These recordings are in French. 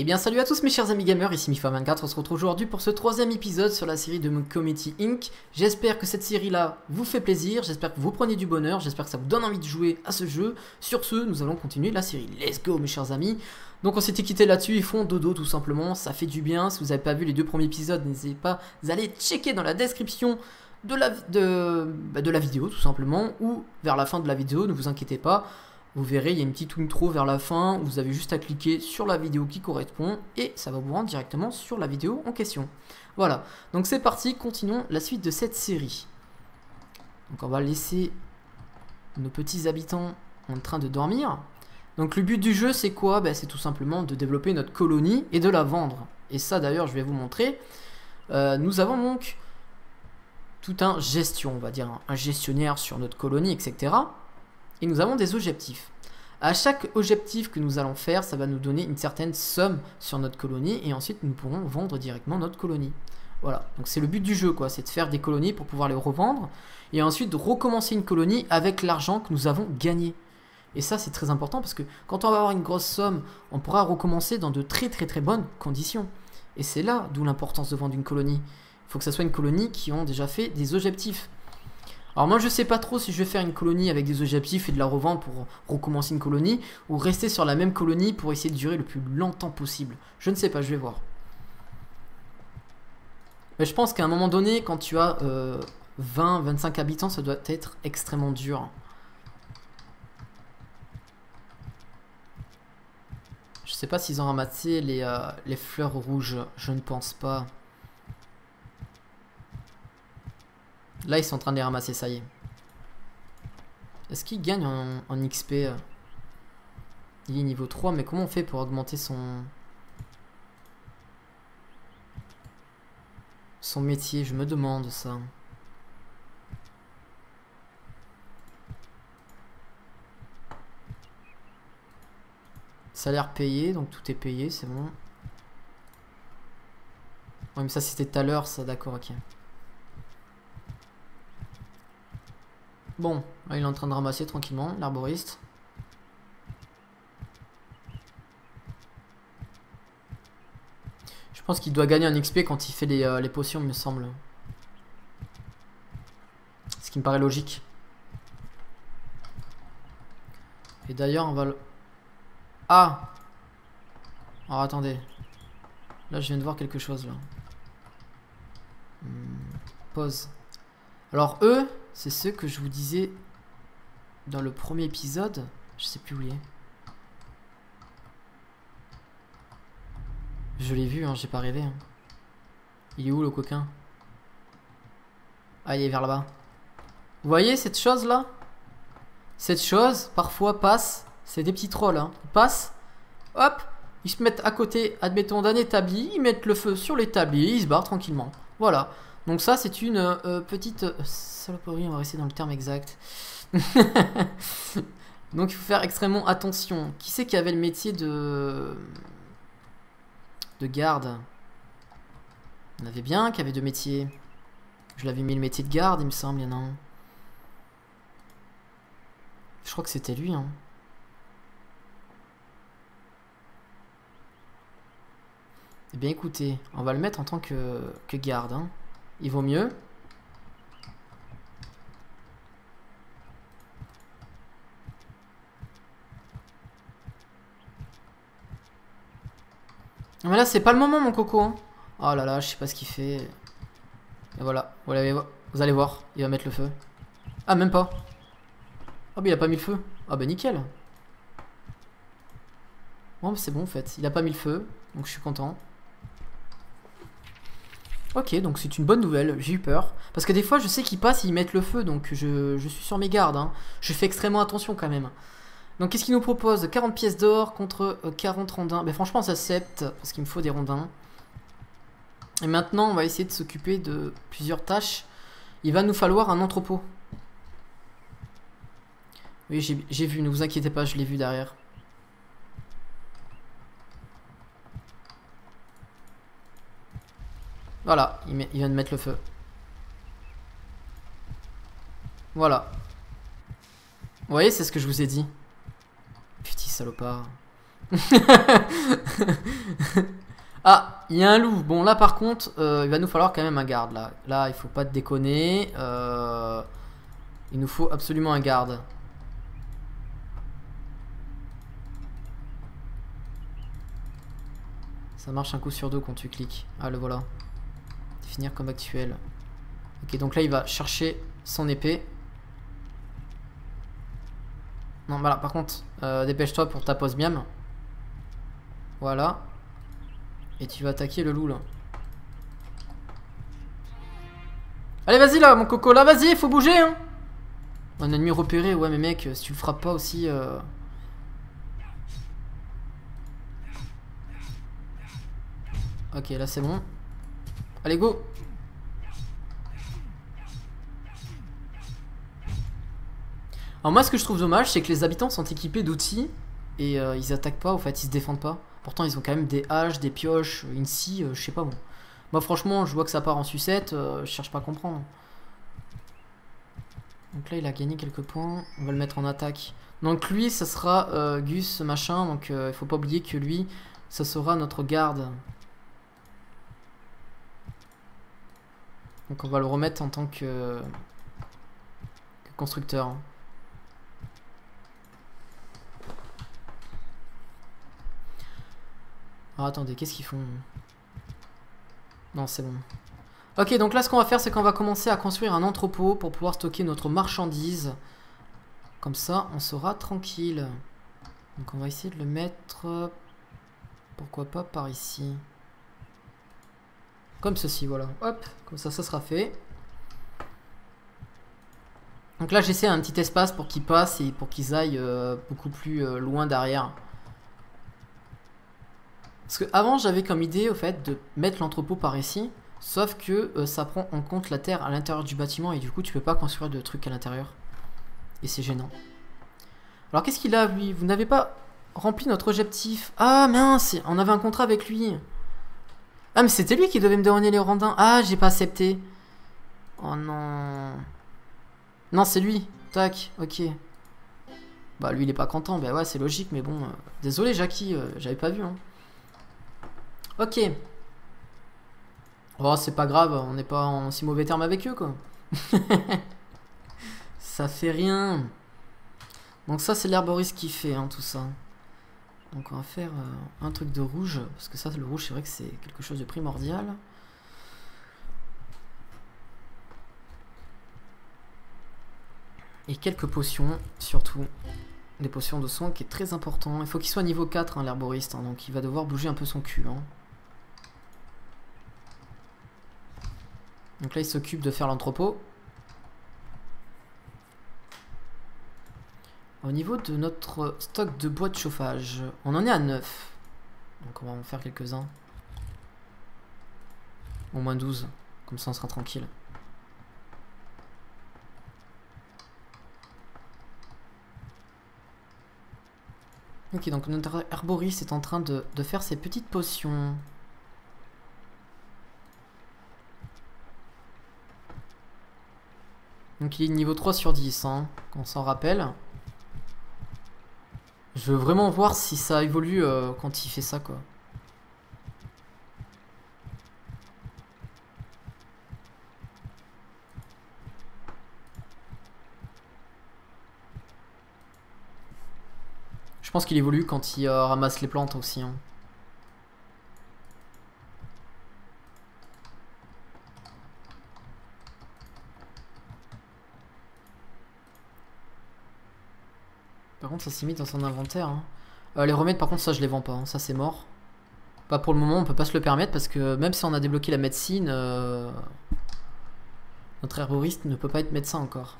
Et bien salut à tous mes chers amis gamers, ici MiFa24, on se retrouve aujourd'hui pour ce troisième épisode sur la série de Community Inc. J'espère que cette série là vous fait plaisir, j'espère que vous prenez du bonheur, j'espère que ça vous donne envie de jouer à ce jeu. Sur ce, nous allons continuer la série, let's go mes chers amis. Donc on s'était quitté là-dessus, ils font dodo tout simplement, ça fait du bien. Si vous n'avez pas vu les deux premiers épisodes, n'hésitez pas à aller checker dans la description de la vidéo tout simplement, ou vers la fin de la vidéo, ne vous inquiétez pas. Vous verrez, il y a une petite intro vers la fin, vous avez juste à cliquer sur la vidéo qui correspond et ça va vous rendre directement sur la vidéo en question. Voilà, donc c'est parti, continuons la suite de cette série. Donc on va laisser nos petits habitants en train de dormir. Donc le but du jeu c'est quoi? C'est tout simplement de développer notre colonie et de la vendre. Et ça d'ailleurs je vais vous montrer. Nous avons donc tout un gestion, on va dire un gestionnaire sur notre colonie, etc. Et nous avons des objectifs. À chaque objectif que nous allons faire, ça va nous donner une certaine somme sur notre colonie et ensuite nous pourrons vendre directement notre colonie. Voilà, donc c'est le but du jeu quoi, c'est de faire des colonies pour pouvoir les revendre et ensuite de recommencer une colonie avec l'argent que nous avons gagné. Et ça c'est très important parce que quand on va avoir une grosse somme, on pourra recommencer dans de très bonnes conditions. Et c'est là d'où l'importance de vendre une colonie. Il faut que ça soit une colonie qui ont déjà fait des objectifs. Alors moi je sais pas trop si je vais faire une colonie avec des objectifs et de la revendre pour recommencer une colonie ou rester sur la même colonie pour essayer de durer le plus longtemps possible. Je ne sais pas, je vais voir. Mais je pense qu'à un moment donné quand tu as 20-25 habitants ça doit être extrêmement dur. Je sais pas s'ils ont ramassé les fleurs rouges, je ne pense pas. Là ils sont en train de les ramasser, ça y est. Est-ce qu'il gagne en XP? Il est niveau 3, mais comment on fait pour augmenter son métier? Je me demande ça. Salaire payé, donc tout est payé, c'est bon. Ouais mais ça c'était tout à l'heure ça, d'accord, ok. Bon, là il est en train de ramasser tranquillement, l'arboriste. Je pense qu'il doit gagner un XP quand il fait les potions, il me semble. Ce qui me paraît logique. Et d'ailleurs, on va le... Ah! Alors attendez. Là, je viens de voir quelque chose, là. Pause. Alors eux... C'est ce que je vous disais dans le premier épisode. Je sais plus où il est. Je l'ai vu, hein, j'ai pas rêvé. Hein. Il est où le coquin? Ah, il est vers là-bas. Vous voyez cette chose là? Cette chose, parfois, passe. C'est des petits trolls. Hein. Ils passent, hop, ils se mettent à côté, admettons, d'un établi. Ils mettent le feu sur l'établi et ils se barrent tranquillement. Voilà. Donc ça c'est une petite saloperie, on va rester dans le terme exact. Donc il faut faire extrêmement attention. Qui c'est qui avait le métier de garde? On avait bien qui avait deux métiers. Je l'avais mis le métier de garde il me semble, il y en a un. Je crois que c'était lui. Hein. Eh bien écoutez, on va le mettre en tant que garde. Hein. Il vaut mieux. Mais là c'est pas le moment mon coco hein. Oh là là je sais pas ce qu'il fait. Et voilà, vous allez voir. Il va mettre le feu. Ah même pas. Ah mais il a pas mis le feu. Ah bah nickel. Bon c'est bon en fait. Il a pas mis le feu. Donc je suis content. Ok, donc c'est une bonne nouvelle, j'ai eu peur. Parce que des fois, je sais qu'ils passent et ils mettent le feu, donc je suis sur mes gardes. Hein. Je fais extrêmement attention quand même. Donc qu'est-ce qu'ils nous proposent? 40 pièces d'or contre 40 rondins. Mais franchement, ça accepte, parce qu'il me faut des rondins. Et maintenant, on va essayer de s'occuper de plusieurs tâches. Il va nous falloir un entrepôt. Oui, j'ai vu, ne vous inquiétez pas, je l'ai vu derrière. Voilà, il vient de mettre le feu. Voilà. Vous voyez, c'est ce que je vous ai dit. Petit salopard. Ah, il y a un loup. Bon, là par contre, il va nous falloir quand même un garde. Là il faut pas te déconner. Il nous faut absolument un garde. Ça marche un coup sur deux quand tu cliques. Ah, le voilà. Définir comme actuel. Ok, donc là il va chercher son épée. Non, voilà, par contre, dépêche-toi pour ta pause miam. Voilà. Et tu vas attaquer le loup là. Allez, vas-y là, mon coco. Là, vas-y, faut bouger, hein. Un ennemi repéré, ouais, mais mec, si tu le frappes pas aussi. Ok, là c'est bon. Allez, go. Alors moi ce que je trouve dommage, c'est que les habitants sont équipés d'outils et ils attaquent pas, en fait ils se défendent pas. Pourtant ils ont quand même des haches, des pioches, une scie, je sais pas. Bon. Moi franchement je vois que ça part en sucette, je cherche pas à comprendre. Donc là il a gagné quelques points, on va le mettre en attaque. Donc lui ça sera Gus machin, donc il faut pas oublier que lui ça sera notre garde. Donc on va le remettre en tant que constructeur. Ah, attendez, qu'est-ce qu'ils font? Non, c'est bon. Ok, donc là, ce qu'on va faire, c'est qu'on va commencer à construire un entrepôt pour pouvoir stocker notre marchandise. Comme ça, on sera tranquille. Donc, on va essayer de le mettre, pourquoi pas, par ici. Comme ceci, voilà. Hop, comme ça, ça sera fait. Donc là, j'essaie un petit espace pour qu'ils passent et pour qu'ils aillent beaucoup plus loin derrière. Parce que avant j'avais comme idée au fait de mettre l'entrepôt par ici, sauf que ça prend en compte la terre à l'intérieur du bâtiment et du coup tu peux pas construire de trucs à l'intérieur. Et c'est gênant. Alors qu'est-ce qu'il a lui? Vous n'avez pas rempli notre objectif. Ah mince, on avait un contrat avec lui. Ah mais c'était lui qui devait me donner les rondins. Ah j'ai pas accepté. Oh non. Non c'est lui. Tac, ok. Bah lui il est pas content, bah ouais c'est logique mais bon. Désolé Jackie, j'avais pas vu hein. Ok. Oh, c'est pas grave, on n'est pas en si mauvais terme avec eux, quoi. Ça fait rien. Donc ça, c'est l'herboriste qui fait, hein, tout ça. Donc on va faire un truc de rouge, parce que ça, le rouge, c'est vrai que c'est quelque chose de primordial. Et quelques potions, surtout. Des potions de soin qui est très important. Il faut qu'il soit niveau 4, hein, l'herboriste, hein, donc il va devoir bouger un peu son cul, hein. Donc là, il s'occupe de faire l'entrepôt. Au niveau de notre stock de bois de chauffage, on en est à 9. Donc on va en faire quelques-uns. Au moins 12. Comme ça, on sera tranquille. Ok, donc notre herboriste est en train de faire ses petites potions. Donc il est niveau 3 sur 10, hein, qu'on s'en rappelle. Je veux vraiment voir si ça évolue quand il fait ça, quoi. Je pense qu'il évolue quand il ramasse les plantes aussi, hein. Par contre ça s'imite dans son inventaire, hein. Les remèdes par contre ça je les vends pas, hein. Ça c'est mort. Pas pour le moment, on peut pas se le permettre parce que même si on a débloqué la médecine, notre herboriste ne peut pas être médecin encore.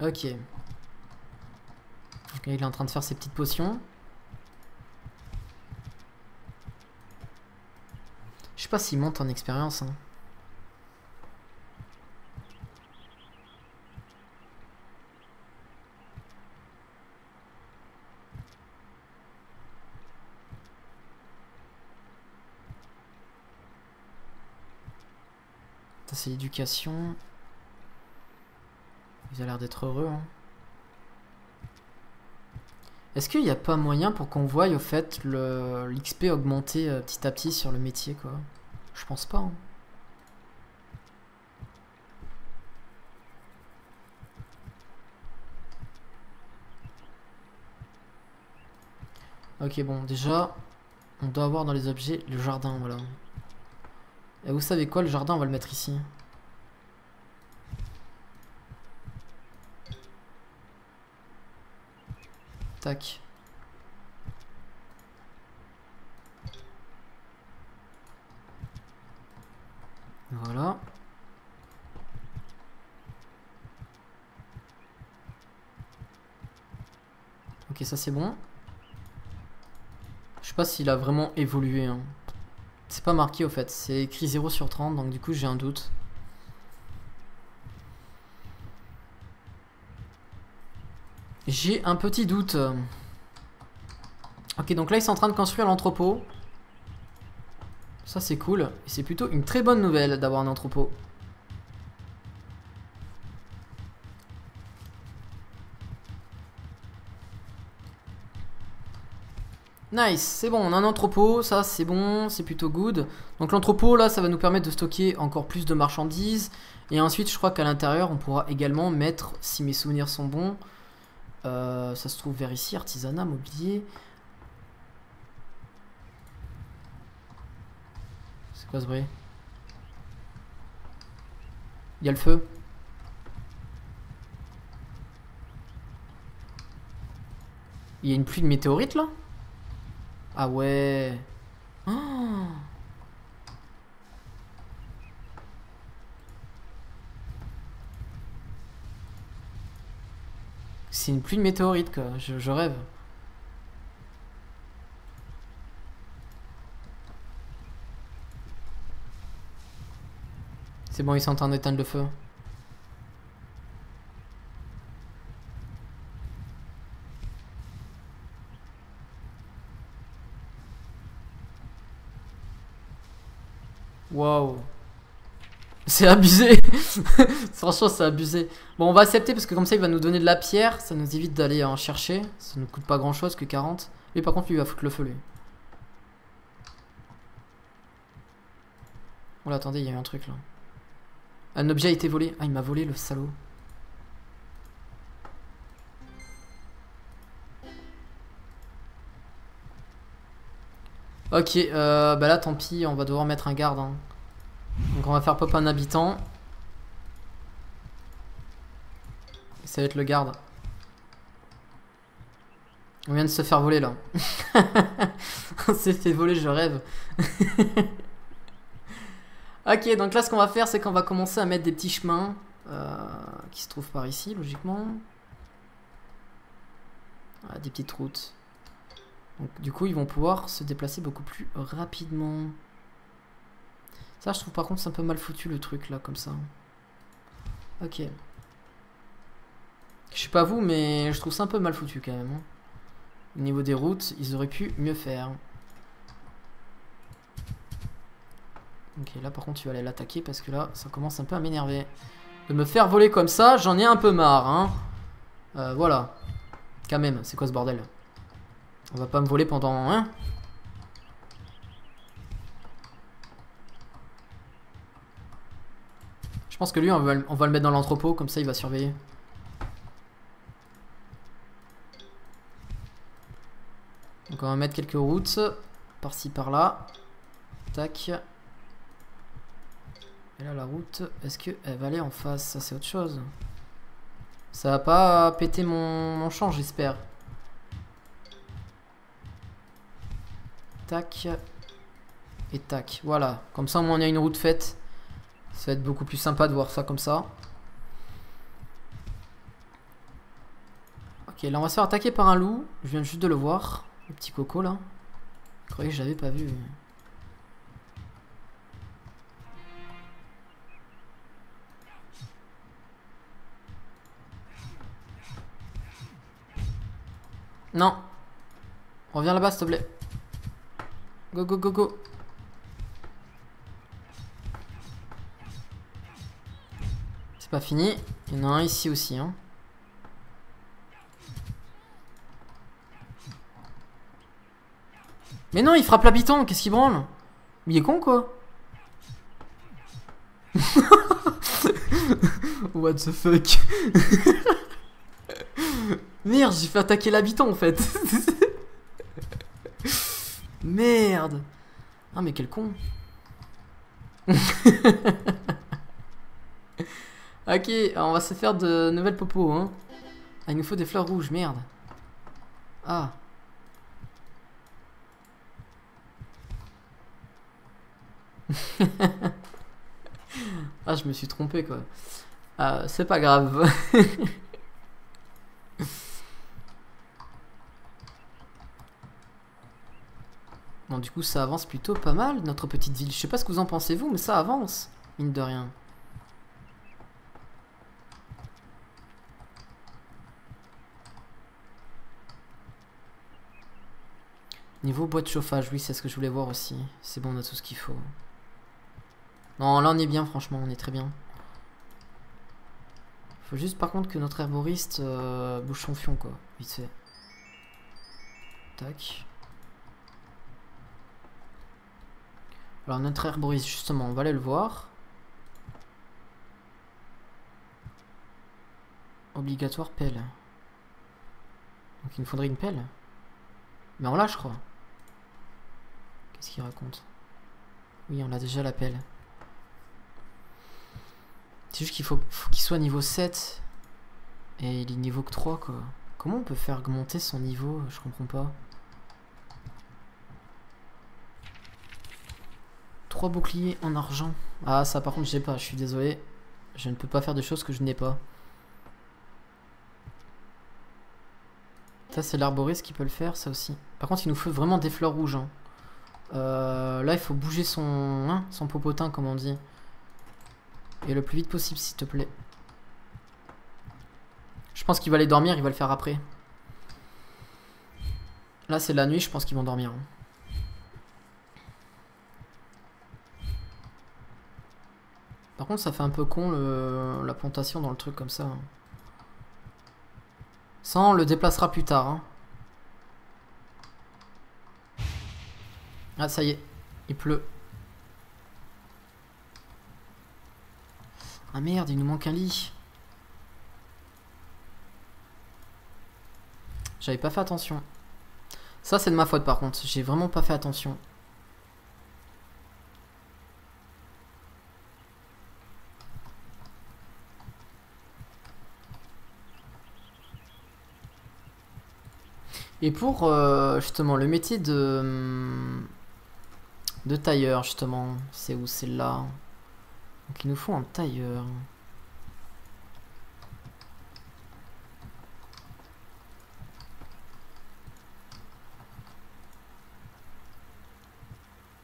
Ok. Donc là il est en train de faire ses petites potions. Je sais pas s'il monte en expérience, hein. C'est l'éducation. Il a l'air d'être heureux, hein. Est-ce qu'il n'y a pas moyen pour qu'on voie au fait l'XP augmenter petit à petit sur le métier quoi? Je pense pas. Hein. Ok bon déjà on doit avoir dans les objets le jardin voilà. Et vous savez quoi, le jardin on va le mettre ici. Tac. Voilà. Ok ça c'est bon. Je sais pas s'il a vraiment évolué. Hein. C'est pas marqué au fait, c'est écrit 0 sur 30, donc du coup j'ai un doute. J'ai un petit doute. Ok, donc là ils sont en train de construire l'entrepôt. Ça c'est cool, et c'est plutôt une très bonne nouvelle d'avoir un entrepôt. Nice, c'est bon, on a un entrepôt, ça c'est bon, c'est plutôt good. Donc l'entrepôt là ça va nous permettre de stocker encore plus de marchandises. Et ensuite je crois qu'à l'intérieur on pourra également mettre, si mes souvenirs sont bons, ça se trouve vers ici, artisanat, mobilier. C'est quoi ce bruit? Il y a le feu. Il y a une pluie de météorites là? Ah ouais. Oh. C'est une pluie de météorites quoi, je rêve. C'est bon, ils sont en train d'éteindre le feu. Wow. C'est abusé. Franchement c'est abusé. Bon on va accepter parce que comme ça il va nous donner de la pierre. Ça nous évite d'aller en chercher. Ça nous coûte pas grand chose que 40. Lui par contre lui il va foutre le feu lui. Oh là attendez il y a eu un truc là. Un objet a été volé. Ah il m'a volé le salaud. Ok bah là tant pis on va devoir mettre un garde hein. Donc on va faire pop un habitant. Et ça va être le garde. On vient de se faire voler là. On s'est fait voler, je rêve. Ok, donc là ce qu'on va faire c'est qu'on va commencer à mettre des petits chemins qui se trouvent par ici logiquement. Ah, des petites routes. Donc du coup ils vont pouvoir se déplacer beaucoup plus rapidement. Ça je trouve par contre c'est un peu mal foutu le truc là comme ça. Ok. Je sais pas vous mais je trouve ça un peu mal foutu quand même. Au niveau des routes ils auraient pu mieux faire. Ok là par contre tu vas aller l'attaquer parce que là ça commence un peu à m'énerver. De me faire voler comme ça j'en ai un peu marre hein. Voilà. Quand même c'est quoi ce bordel? On va pas me voler pendant un. Hein. Je pense que lui, on va le mettre dans l'entrepôt, comme ça il va surveiller. Donc on va mettre quelques routes, par-ci, par-là. Tac. Et là la route, est-ce qu'elle va aller en face? Ça c'est autre chose. Ça va pas péter mon champ, j'espère. Tac et tac, voilà, comme ça au moins on a une route faite, ça va être beaucoup plus sympa de voir ça comme ça. Ok, là on va se faire attaquer par un loup, je viens juste de le voir, le petit coco là, je croyais que je l'avais pas vu. Non, reviens là-bas s'il te plaît. Go go go go. C'est pas fini. Il y en a un ici aussi hein. Mais non, il frappe l'habitant, qu'est-ce qu'il branle? Il est con, quoi. What the fuck. Merde, j'ai fait attaquer l'habitant, en fait. Merde. Ah, mais quel con. Ok, alors on va se faire de nouvelles popos, hein. Ah, il nous faut des fleurs rouges, merde. Ah. Ah, je me suis trompé, quoi. C'est pas grave. Bon, du coup, ça avance plutôt pas mal, notre petite ville. Je sais pas ce que vous en pensez, vous, mais ça avance, mine de rien. Niveau bois de chauffage, oui, c'est ce que je voulais voir aussi. C'est bon, on a tout ce qu'il faut. Non, là, on est bien, franchement, on est très bien. Faut juste, par contre, que notre herboriste bouge son fion, quoi. Vite fait. Tac. Alors notre herboriste, justement, on va aller le voir. Obligatoire pelle. Donc il nous faudrait une pelle. Mais on l'a, je crois. Qu'est-ce qu'il raconte? Oui, on a déjà la pelle. C'est juste qu'il faut qu'il soit niveau 7. Et il est niveau que 3, quoi. Comment on peut faire augmenter son niveau? Je comprends pas. 3 boucliers en argent. Ah, ça par contre, je sais pas, je suis désolé. Je ne peux pas faire des choses que je n'ai pas. Ça, c'est l'arboriste qui peut le faire, ça aussi. Par contre, il nous faut vraiment des fleurs rouges, hein. Là, il faut bouger son, hein, son popotin, comme on dit. Et le plus vite possible, s'il te plaît. Je pense qu'il va aller dormir, il va le faire après. Là, c'est la nuit, je pense qu'ils vont dormir, hein. Par contre, ça fait un peu con la plantation dans le truc comme ça. Ça, on le déplacera plus tard, hein. Ah, ça y est, il pleut. Ah merde, il nous manque un lit. J'avais pas fait attention. Ça, c'est de ma faute par contre, j'ai vraiment pas fait attention. Et pour justement le métier de tailleur, justement, c'est où? C'est là. Donc il nous faut un tailleur.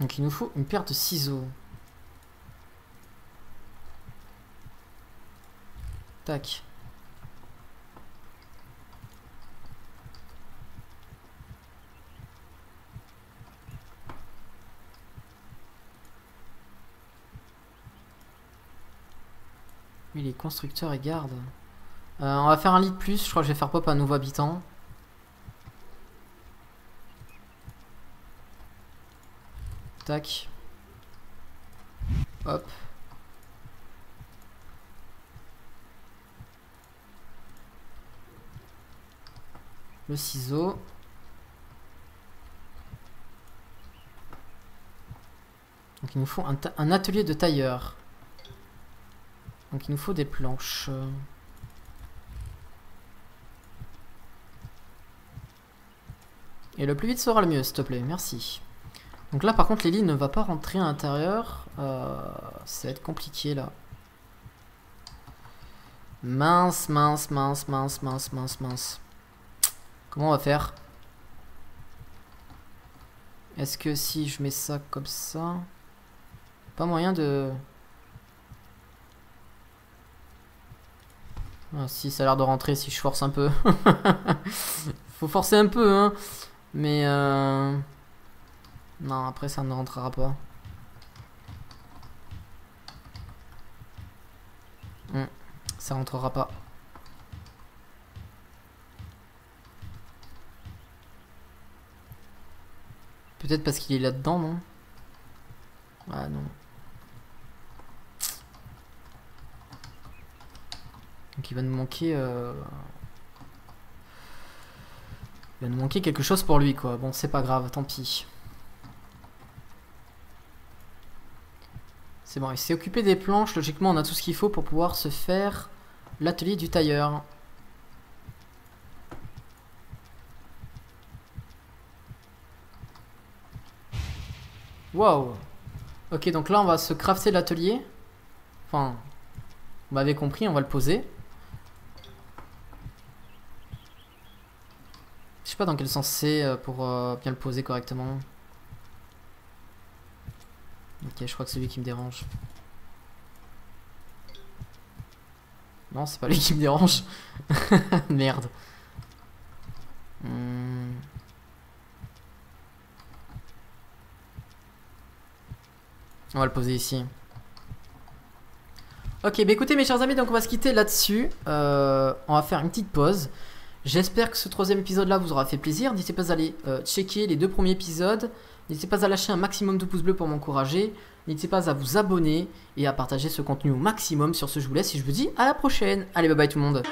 Donc il nous faut une paire de ciseaux. Tac. Les constructeurs et gardes. On va faire un lit de plus. Je crois que je vais faire pop un nouveau habitant. Tac. Hop. Le ciseau. Donc il nous faut un atelier de tailleur. Donc il nous faut des planches. Et le plus vite sera le mieux, s'il te plaît, merci. Donc là par contre les lits ne va pas rentrer à l'intérieur. Ça va être compliqué là. Mince, mince, mince, mince, mince, mince, mince. Comment on va faire? Est-ce que si je mets ça comme ça... Pas moyen de... Ah, si, ça a l'air de rentrer si je force un peu. Faut forcer un peu, hein. Mais non, après ça ne rentrera pas. Ça rentrera pas. Peut-être parce qu'il est là-dedans, non? Ah non. Donc il va nous manquer... Il va nous manquer quelque chose pour lui, quoi. Bon, c'est pas grave, tant pis. C'est bon, il s'est occupé des planches. Logiquement, on a tout ce qu'il faut pour pouvoir se faire l'atelier du tailleur. Wow. Ok, donc là, on va se crafter l'atelier. Enfin, vous m'avez compris, on va le poser. Je sais pas dans quel sens c'est pour bien le poser correctement. Ok, je crois que c'est lui qui me dérange. Non, c'est pas lui qui me dérange. Merde. On va le poser ici. Ok, bah écoutez mes chers amis, donc on va se quitter là-dessus. On va faire une petite pause. J'espère que ce troisième épisode là vous aura fait plaisir. N'hésitez pas à aller checker les deux premiers épisodes. N'hésitez pas à lâcher un maximum de pouces bleus pour m'encourager. N'hésitez pas à vous abonner et à partager ce contenu au maximum. Sur ce, je vous laisse et je vous dis à la prochaine. Allez, bye bye tout le monde.